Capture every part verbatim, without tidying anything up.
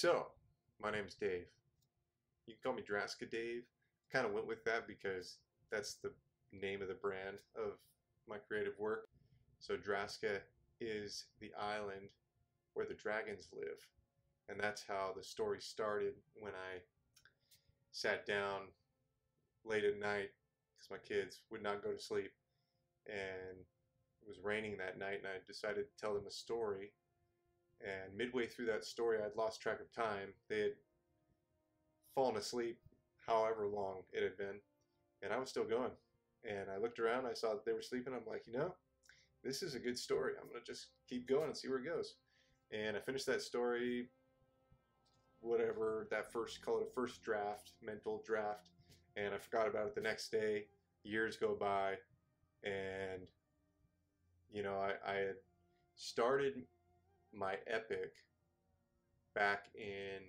So, my name's Dave. You can call me Drasca Dave. Kind of went with that because that's the name of the brand of my creative work. So Drasca is the island where the dragons live. And that's how the story started when I sat down late at night because my kids would not go to sleep. And it was raining that night, and I decided to tell them a story. And midway through that story, I'd lost track of time. They had fallen asleep, however long it had been, and I was still going. And I looked around, I saw that they were sleeping. I'm like, you know, this is a good story. I'm going to just keep going and see where it goes. And I finished that story, whatever, that first, call it a first draft, mental draft. And I forgot about it the next day. Years go by, and, you know, I, I had started my epic back in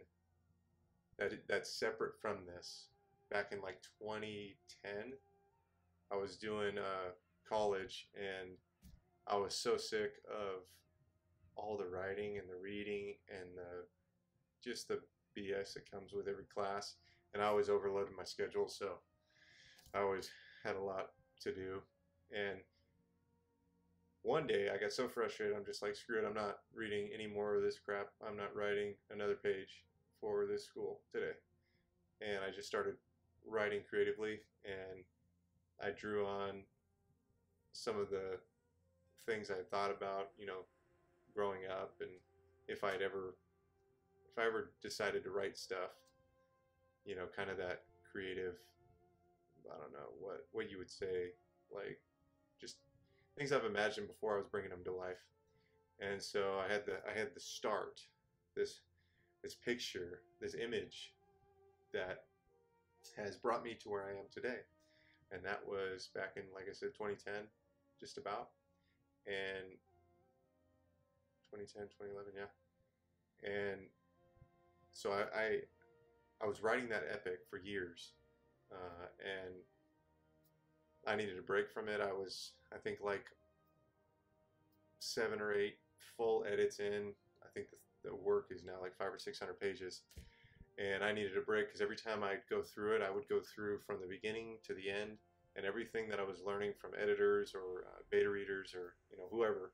that that's separate from this, back in like twenty ten. I was doing uh college, and I was so sick of all the writing and the reading and the just the B S that comes with every class, and I always overloaded my schedule, so I always had a lot to do. And one day I got so frustrated, I'm just like, screw it, I'm not reading any more of this crap. I'm not writing another page for this school today. And I just started writing creatively, and I drew on some of the things I had thought about, you know, growing up, and if I'd ever, if I ever decided to write stuff, you know, kind of that creative, I don't know, what, what you would say, like, just things I've imagined before, I was bringing them to life. And so I had the I had the start, this this picture, this image that has brought me to where I am today. And that was back in, like I said, twenty ten, just about. And twenty ten, twenty eleven, yeah. And so I I, I was writing that epic for years, uh, and I needed a break from it. I was, I think, like seven or eight full edits in. I think the, the work is now like five or six hundred pages, and I needed a break because every time I'd go through it, I would go through from the beginning to the end, and everything that I was learning from editors or uh, beta readers or, you know, whoever,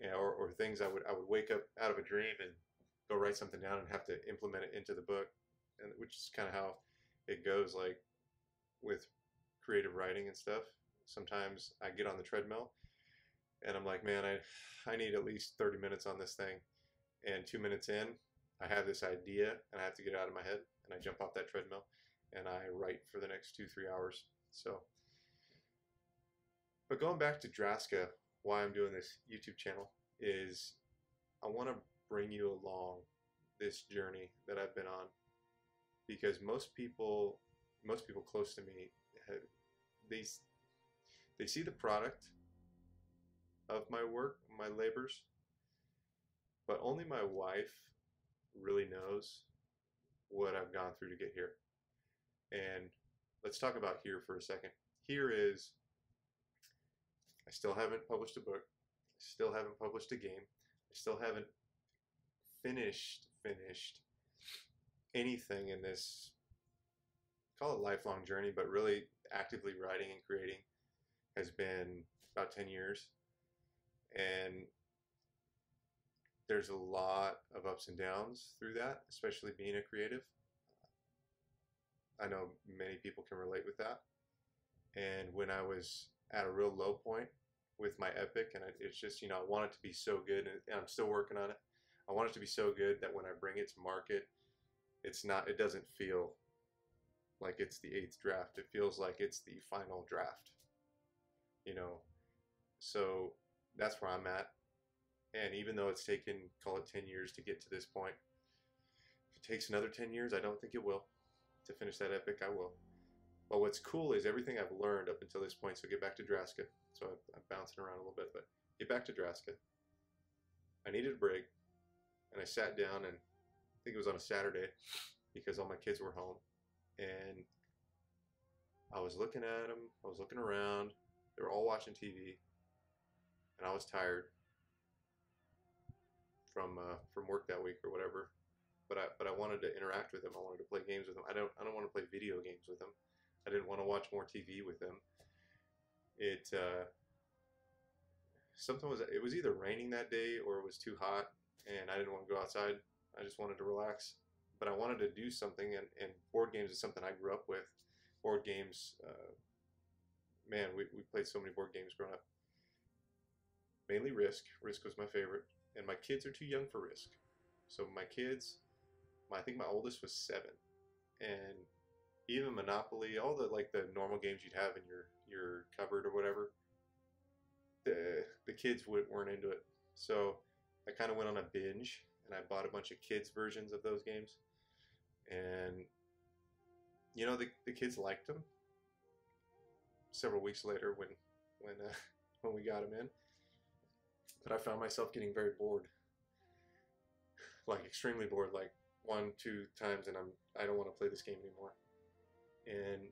you know, or, or things I would I would wake up out of a dream and go write something down and have to implement it into the book, and which is kind of how it goes, like with creative writing and stuff. Sometimes I get on the treadmill and I'm like, man, I, I need at least thirty minutes on this thing. And two minutes in, I have this idea and I have to get it out of my head, and I jump off that treadmill and I write for the next two, three hours. So, but going back to Drasca, why I'm doing this YouTube channel is I want to bring you along this journey that I've been on, because most people, most people close to me, have, they they see the product of my work, my labors, but only my wife really knows what I've gone through to get here. And let's talk about here for a second. Here is, I still haven't published a book, still haven't published a game, I still haven't finished finished anything in this, call it a lifelong journey, but really actively writing and creating has been about ten years. And there's a lot of ups and downs through that, especially being a creative. I know many people can relate with that. And when I was at a real low point with my epic, and it's just, you know, I want it to be so good, and I'm still working on it. I want it to be so good that when I bring it to market, it's not, it doesn't feel like it's the eighth draft. It feels like it's the final draft, you know. So that's where I'm at. And even though it's taken, call it ten years to get to this point, if it takes another ten years, I don't think it will, to finish that epic, I will. But what's cool is everything I've learned up until this point. So get back to Drasca. So I'm bouncing around a little bit, but get back to Drasca. I needed a break, and I sat down, and I think it was on a Saturday because all my kids were home. And I was looking at them, I was looking around, they were all watching T V, and I was tired from uh, from work that week or whatever. but I but I wanted to interact with him. I wanted to play games with him. I don't I don't want to play video games with him. I didn't want to watch more T V with him. It uh, something was it was either raining that day or it was too hot, and I didn't want to go outside. I just wanted to relax. But I wanted to do something, and, and board games is something I grew up with. Board games, uh, man, we, we played so many board games growing up. Mainly Risk. Risk was my favorite. And my kids are too young for Risk. So my kids, my, I think my oldest was seven. And even Monopoly, all the like the normal games you'd have in your, your cupboard or whatever, the, the kids would, weren't into it. So I kind of went on a binge, and I bought a bunch of kids' versions of those games. And, you know, the, the kids liked them. Several weeks later when, when, uh, when we got them in. But I found myself getting very bored. Like, extremely bored. Like, one, two times, and I'm, I don't want to play this game anymore. And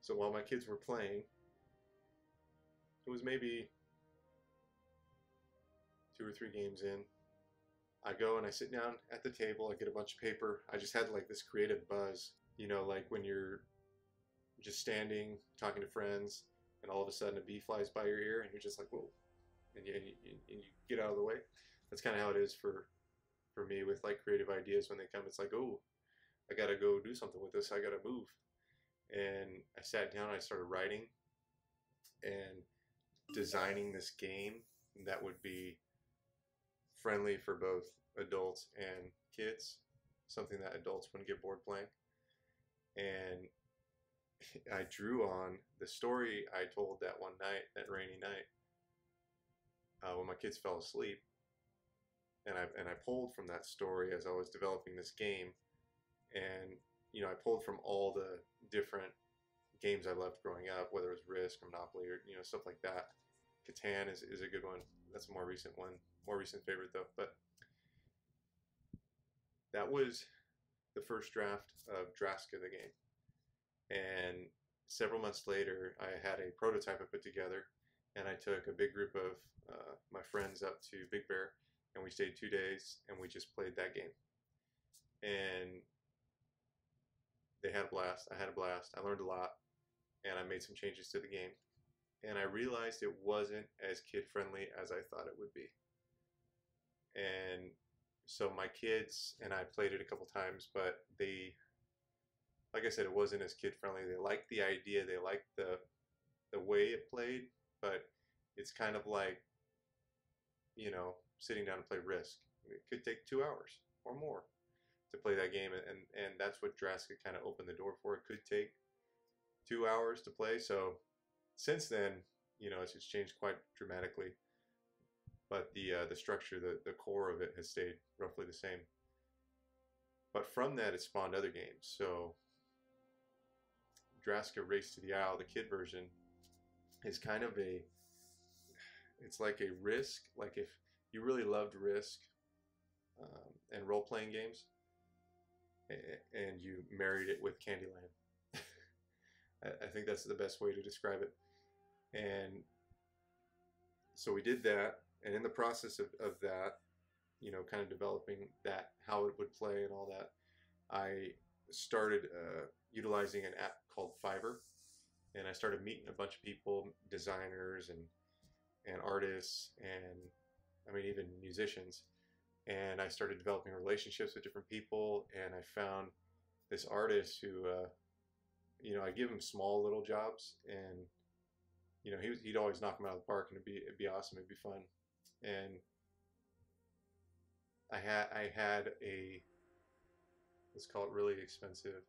so while my kids were playing, it was maybe two or three games in. I go and I sit down at the table. I get a bunch of paper. I just had, like, this creative buzz. You know, like when you're just standing, talking to friends, and all of a sudden a bee flies by your ear, and you're just like, whoa. And you, and, you, and you get out of the way. That's kind of how it is for for me with like creative ideas when they come. It's like, oh, I gotta go do something with this. I gotta move. And I sat down and I started writing and designing this game that would be friendly for both adults and kids, something that adults wouldn't get bored playing. And I drew on the story I told that one night, that rainy night, Uh, when my kids fell asleep, and I, and I pulled from that story as I was developing this game. And, you know, I pulled from all the different games I loved growing up, whether it was Risk or Monopoly or, you know, stuff like that. Catan is, is a good one. That's a more recent one, more recent favorite though. But that was the first draft of Drasca, the game. And several months later, I had a prototype I put together. And I took a big group of uh, my friends up to Big Bear, and we stayed two days, and we just played that game. And they had a blast. I had a blast. I learned a lot, and I made some changes to the game. And I realized it wasn't as kid-friendly as I thought it would be. And so my kids and I played it a couple times, but they, like I said, it wasn't as kid-friendly. They liked the idea. They liked the, the way it played. But it's kind of like, you know, sitting down to play Risk. It could take two hours or more to play that game. And, and that's what Drasca kind of opened the door for. It could take two hours to play. So since then, you know, it's, it's changed quite dramatically. But the, uh, the structure, the, the core of it has stayed roughly the same. But from that, it spawned other games. So Drasca Race to the Isle, the kid version, is kind of a, it's like a Risk, like if you really loved Risk um, and role-playing games, and you married it with Candyland. I think that's the best way to describe it. And so we did that, and in the process of, of that, you know, kind of developing that, how it would play and all that, I started uh, utilizing an app called Fiverr. And I started meeting a bunch of people, designers and and artists, and I mean even musicians. And I started developing relationships with different people. And I found this artist who, uh, you know, I give him small little jobs, and you know he was, he'd always knock them out of the park, and it'd be it'd be awesome, it'd be fun. And I had I had a let's call it really expensive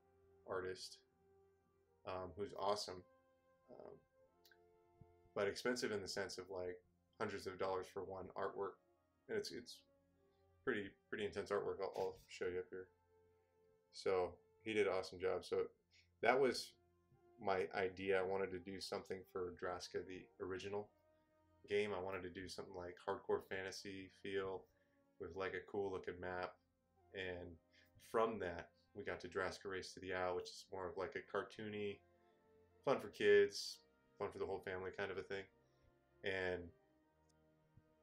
artist, um, who's awesome. Um, but expensive in the sense of like hundreds of dollars for one artwork, and it's it's pretty pretty intense artwork. I'll, I'll show you up here. So he did an awesome job. So that was my idea. I wanted to do something for Drasca, the original game. I wanted to do something like hardcore fantasy feel with like a cool looking map. And from that, we got to Drasca Race to the Isle, which is more of like a cartoony, fun for kids, fun for the whole family kind of a thing. And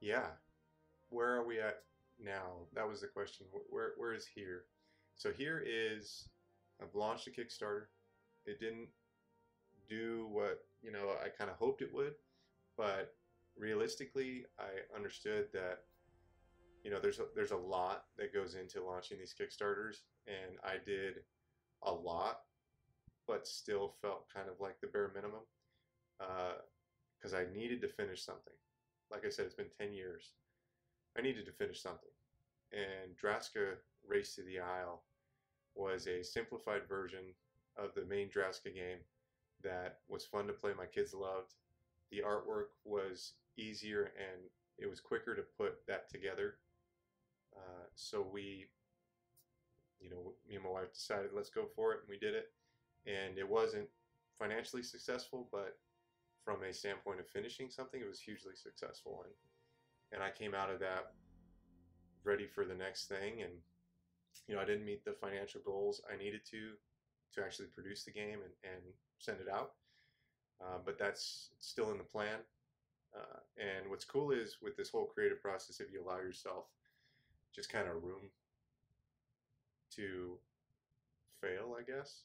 yeah, where are we at now? That was the question. Where, where is here? So here is, I've launched a Kickstarter. It didn't do what, you know, I kind of hoped it would, but realistically, I understood that, you know, there's a, there's a lot that goes into launching these Kickstarters, and I did a lot, but still felt kind of like the bare minimum, because uh, I needed to finish something. Like I said, it's been ten years. I needed to finish something, and Drasca Race to the Isle was a simplified version of the main Drasca game that was fun to play. My kids loved. The artwork was easier, and it was quicker to put that together. Uh, so we, you know, me and my wife decided, let's go for it, and we did it. And it wasn't financially successful, but from a standpoint of finishing something, it was hugely successful. And and I came out of that ready for the next thing. And, you know, I didn't meet the financial goals I needed to to actually produce the game and, and send it out. Uh, but that's still in the plan. Uh, and what's cool is with this whole creative process, if you allow yourself just kind of room to fail, I guess.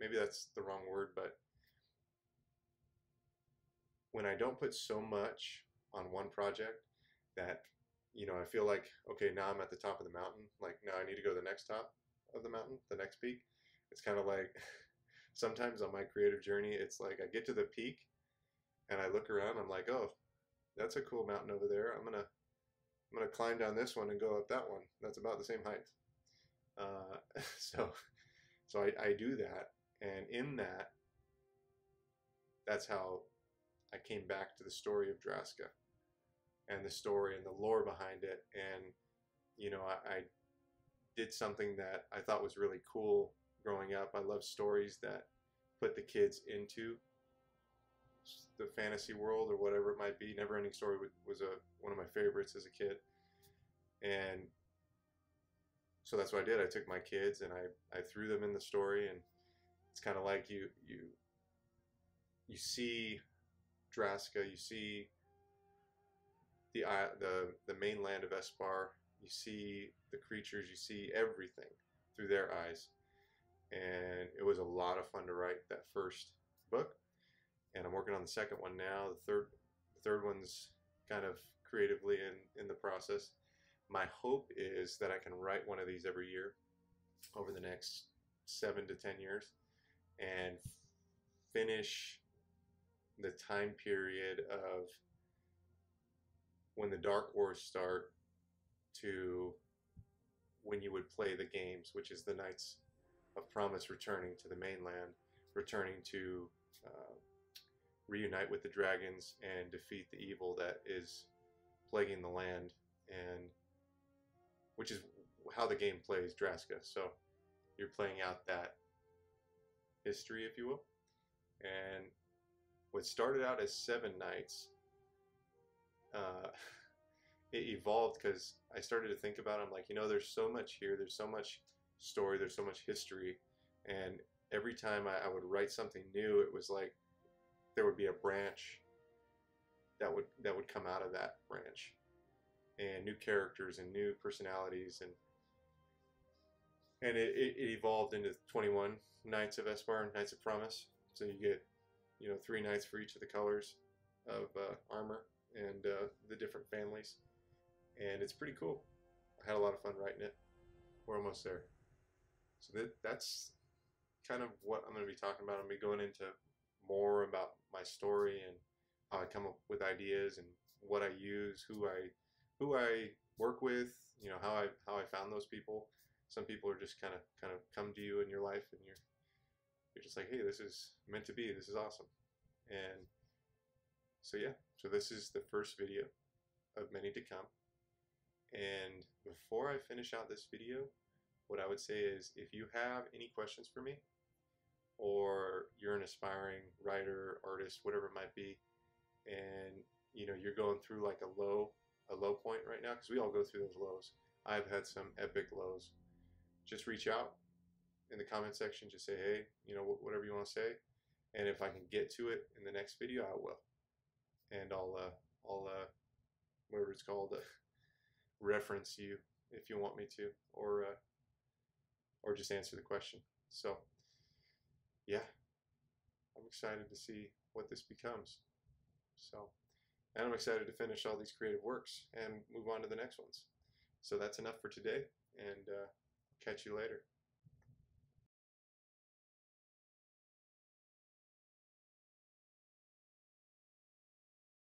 Maybe that's the wrong word, but when I don't put so much on one project that, you know, I feel like, okay, now I'm at the top of the mountain. Like, now I need to go to the next top of the mountain, the next peak. It's kind of like sometimes on my creative journey, it's like I get to the peak and I look around. I'm like, oh, that's a cool mountain over there. I'm gonna, I'm gonna climb down this one and go up that one. That's about the same height. Uh, so, so I, I do that, and in that, that's how I came back to the story of Drasca, and the story and the lore behind it. And, you know, I, I did something that I thought was really cool growing up. I love stories that put the kids into the fantasy world or whatever it might be. Neverending Story was a, one of my favorites as a kid. And so that's what I did. I took my kids and I, I threw them in the story, and it's kind of like you, you, you see Drasca, you see the, the, the mainland of Espar, you see the creatures, you see everything through their eyes. And it was a lot of fun to write that first book. And I'm working on the second one now. The third, the third one's kind of creatively in, in the process. My hope is that I can write one of these every year over the next seven to ten years and finish the time period of when the Dark Wars start to when you would play the games, which is the Knights of Promise returning to the mainland, returning to uh, reunite with the dragons and defeat the evil that is plaguing the land, and which is how the game plays Drasca. So you're playing out that history, if you will. And what started out as seven nights, uh, it evolved because I started to think about it. I'm like, you know, there's so much here. There's so much story, there's so much history, and every time I, I would write something new, it was like there would be a branch that would that would come out of that branch, and new characters and new personalities, and and it, it, it evolved into twenty-one Knights of Espar and Knights of Promise. So you get, you know, three knights for each of the colors of uh, armor and uh, the different families, and it's pretty cool. I had a lot of fun writing it. We're almost there. So that, that's kind of what I'm going to be talking about. I'm going to be going into more about my story and how I come up with ideas and what I use, who I who I work with, you know, how I how I found those people. Some people are just kind of kind of come to you in your life, and you're you're just like, hey, this is meant to be. This is awesome. And so yeah, so this is the first video of many to come. And before I finish out this video, what I would say is, if you have any questions for me, or you're an aspiring writer, artist, whatever it might be, and you know, you're going through like a low, a low point right now, because we all go through those lows. I've had some epic lows. Just reach out in the comment section. Just say, hey, you know, whatever you want to say. And if I can get to it in the next video, I will. And I'll, uh, I'll, uh, whatever it's called. Uh, reference you if you want me to, or uh, or just answer the question. So yeah, I'm excited to see what this becomes. So, and I'm excited to finish all these creative works and move on to the next ones. So that's enough for today, and uh, catch you later.